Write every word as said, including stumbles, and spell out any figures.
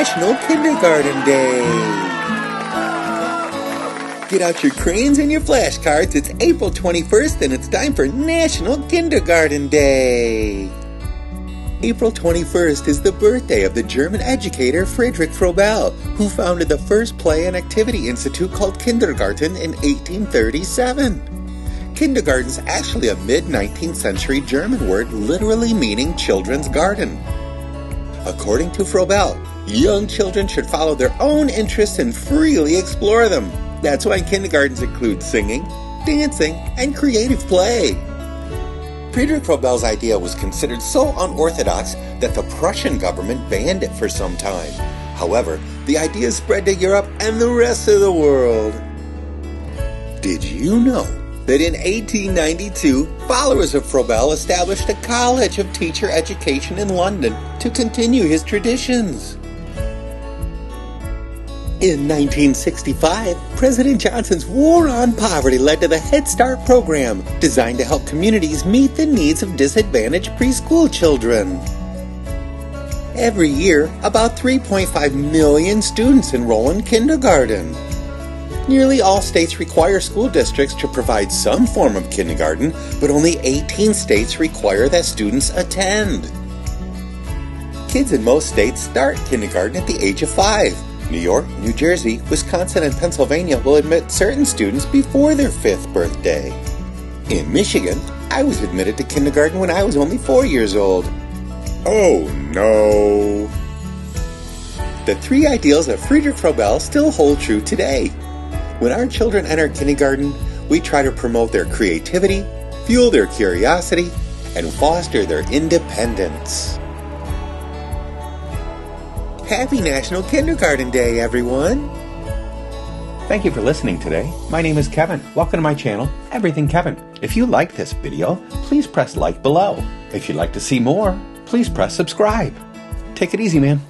National Kindergarten Day. Get out your crayons and your flashcards. It's April twenty-first and it's time for National Kindergarten Day. April twenty-first is the birthday of the German educator Friedrich Fröbel, who founded the first play and activity institute called Kindergarten in eighteen thirty-seven. Kindergarten's actually a mid-nineteenth century German word literally meaning children's garden. According to Fröbel, young children should follow their own interests and freely explore them. That's why kindergartens include singing, dancing, and creative play. Friedrich Fröbel's idea was considered so unorthodox that the Prussian government banned it for some time. However, the idea spread to Europe and the rest of the world. Did you know that in eighteen ninety-two, followers of Fröbel established a college of teacher education in London to continue his traditions? In nineteen sixty-five, President Johnson's War on Poverty led to the Head Start program, designed to help communities meet the needs of disadvantaged preschool children. Every year, about three point five million students enroll in kindergarten. Nearly all states require school districts to provide some form of kindergarten, but only eighteen states require that students attend. Kids in most states start kindergarten at the age of five. New York, New Jersey, Wisconsin, and Pennsylvania will admit certain students before their fifth birthday. In Michigan, I was admitted to kindergarten when I was only four years old. Oh no! The three ideals of Friedrich Fröbel still hold true today. When our children enter kindergarten, we try to promote their creativity, fuel their curiosity, and foster their independence. Happy National Kindergarten Day, everyone! Thank you for listening today. My name is Kevin. Welcome to my channel, Everything Kevin. If you like this video, please press like below. If you'd like to see more, please press subscribe. Take it easy, man.